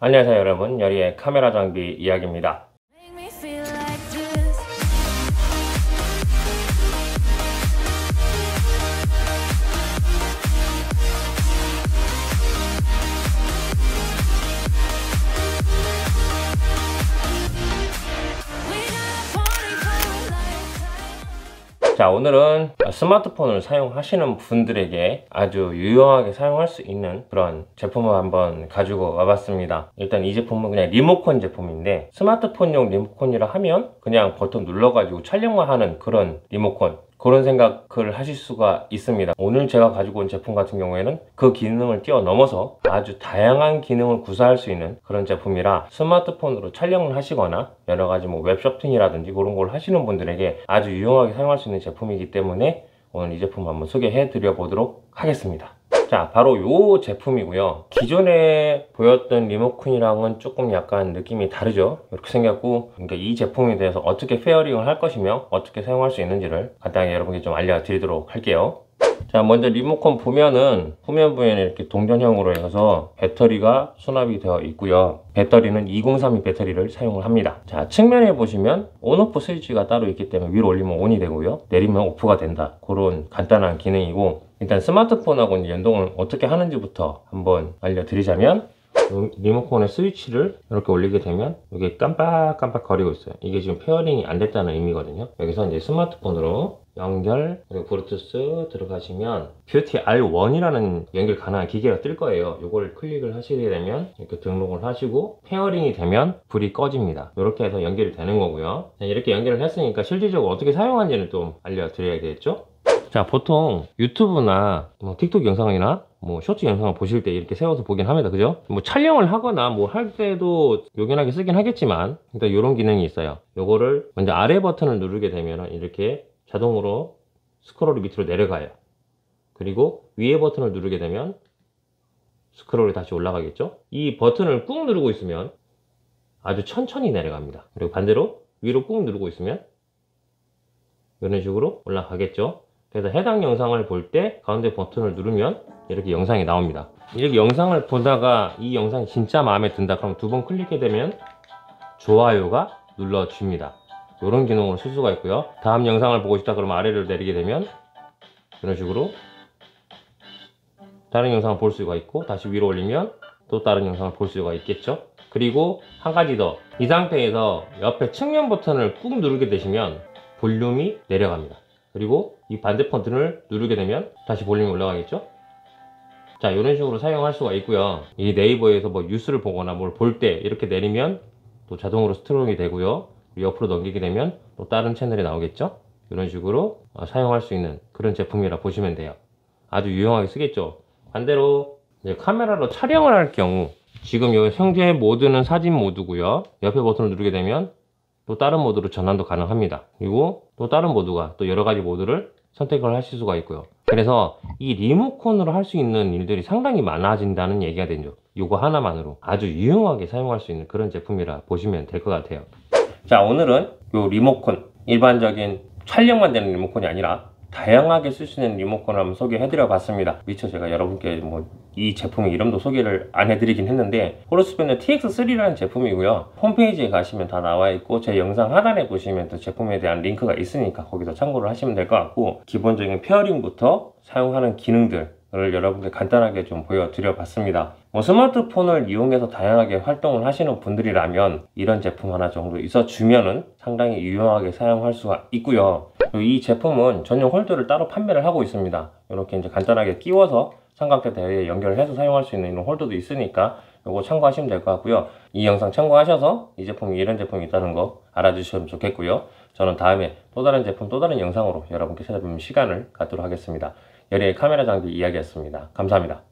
안녕하세요 여러분, 여리의 카메라 장비 이야기입니다. 자, 오늘은 스마트폰을 사용하시는 분들에게 아주 유용하게 사용할 수 있는 그런 제품을 한번 가지고 와봤습니다. 일단 이 제품은 그냥 리모컨 제품인데, 스마트폰용 리모컨이라 하면 그냥 버튼 눌러가지고 촬영만 하는 그런 리모컨, 그런 생각을 하실 수가 있습니다. 오늘 제가 가지고 온 제품 같은 경우에는 그 기능을 뛰어넘어서 아주 다양한 기능을 구사할 수 있는 그런 제품이라, 스마트폰으로 촬영을 하시거나 여러가지 웹쇼핑이라든지 그런 걸 하시는 분들에게 아주 유용하게 사용할 수 있는 제품이기 때문에 오늘 이 제품 한번 소개해 드려 보도록 하겠습니다. 자, 바로 요 제품이고요. 기존에 보였던 리모컨이랑은 조금 약간 느낌이 다르죠. 이렇게 생겼고, 그러니까 이 제품에 대해서 어떻게 페어링을 할 것이며 어떻게 사용할 수 있는지를 간단하게 여러분께 좀 알려드리도록 할게요. 자, 먼저 리모컨 보면은 후면부에는 이렇게 동전형으로 해서 배터리가 수납이 되어 있고요. 배터리는 2032 배터리를 사용을 합니다. 자, 측면에 보시면 온오프 스위치가 따로 있기 때문에 위로 올리면 온이 되고요, 내리면 오프가 된다, 그런 간단한 기능이고, 일단 스마트폰하고 연동을 어떻게 하는지부터 한번 알려드리자면, 리모컨의 스위치를 이렇게 올리게 되면 이게 깜빡깜빡 거리고 있어요. 이게 지금 페어링이 안 됐다는 의미거든요. 여기서 이제 스마트폰으로 연결, 그리고 블루투스 들어가시면 뷰티 R1이라는 연결 가능한 기계가 뜰 거예요. 이걸 클릭을 하시게 되면 이렇게 등록을 하시고 페어링이 되면 불이 꺼집니다. 이렇게 해서 연결이 되는 거고요. 이렇게 연결을 했으니까 실질적으로 어떻게 사용하는지는 좀 알려드려야겠죠? 자, 보통 유튜브나 뭐 틱톡 영상이나 뭐 쇼츠 영상을 보실 때 이렇게 세워서 보긴 합니다. 그죠? 뭐 촬영을 하거나 뭐 할 때도 요긴하게 쓰긴 하겠지만, 일단 요런 기능이 있어요. 요거를 먼저 아래 버튼을 누르게 되면 이렇게 자동으로 스크롤이 밑으로 내려가요. 그리고 위에 버튼을 누르게 되면 스크롤이 다시 올라가겠죠? 이 버튼을 꾹 누르고 있으면 아주 천천히 내려갑니다. 그리고 반대로 위로 꾹 누르고 있으면 이런 식으로 올라가겠죠? 그래서 해당 영상을 볼 때 가운데 버튼을 누르면 이렇게 영상이 나옵니다. 이렇게 영상을 보다가 이 영상이 진짜 마음에 든다, 그럼 두 번 클릭해 되면 좋아요가 눌러줍니다. 이런 기능을 쓸 수가 있고요. 다음 영상을 보고 싶다 그러면 아래로 내리게 되면 이런 식으로 다른 영상을 볼 수가 있고, 다시 위로 올리면 또 다른 영상을 볼 수가 있겠죠. 그리고 한 가지 더, 이 상태에서 옆에 측면 버튼을 꾹 누르게 되시면 볼륨이 내려갑니다. 그리고 이 반대 버튼을 누르게 되면 다시 볼륨이 올라가겠죠? 자, 이런 식으로 사용할 수가 있고요. 이 네이버에서 뭐 뉴스를 보거나 뭘 볼 때 이렇게 내리면 또 자동으로 스트롤이 되고요. 옆으로 넘기게 되면 또 다른 채널이 나오겠죠? 이런 식으로 사용할 수 있는 그런 제품이라 보시면 돼요. 아주 유용하게 쓰겠죠? 반대로 이제 카메라로 촬영을 할 경우, 지금 이 현재 모드는 사진 모드고요. 옆에 버튼을 누르게 되면 또 다른 모드로 전환도 가능합니다. 그리고 또 다른 모드가, 또 여러가지 모드를 선택을 하실 수가 있고요. 그래서 이 리모컨으로 할 수 있는 일들이 상당히 많아진다는 얘기가 되죠. 요거 하나만으로 아주 유용하게 사용할 수 있는 그런 제품이라 보시면 될 것 같아요. 자, 오늘은 요 리모컨, 일반적인 촬영만 되는 리모컨이 아니라 다양하게 쓸 수 있는 리모컨을 한번 소개해드려 봤습니다. 미처 제가 여러분께 이 제품의 이름도 소개를 안 해드리긴 했는데, 호로스밴드 TX3라는 제품이고요. 홈페이지에 가시면 다 나와 있고, 제 영상 하단에 보시면 또 제품에 대한 링크가 있으니까 거기서 참고를 하시면 될 것 같고, 기본적인 페어링부터 사용하는 기능들 을 여러분께 간단하게 좀 보여드려 봤습니다. 스마트폰을 이용해서 다양하게 활동을 하시는 분들이라면 이런 제품 하나 정도 있어 주면은 상당히 유용하게 사용할 수가 있고요. 이 제품은 전용 홀더를 따로 판매를 하고 있습니다. 이렇게 이제 간단하게 끼워서 삼각대 대회에 연결해서 사용할 수 있는 이런 홀더도 있으니까 요거 참고하시면 될 것 같고요. 이 영상 참고하셔서 이 제품이 이런 제품이 있다는 거 알아주시면 좋겠고요. 저는 다음에 또 다른 제품, 또 다른 영상으로 여러분께 찾아뵙는 시간을 갖도록 하겠습니다. 여리의 카메라 장비 이야기였습니다. 감사합니다.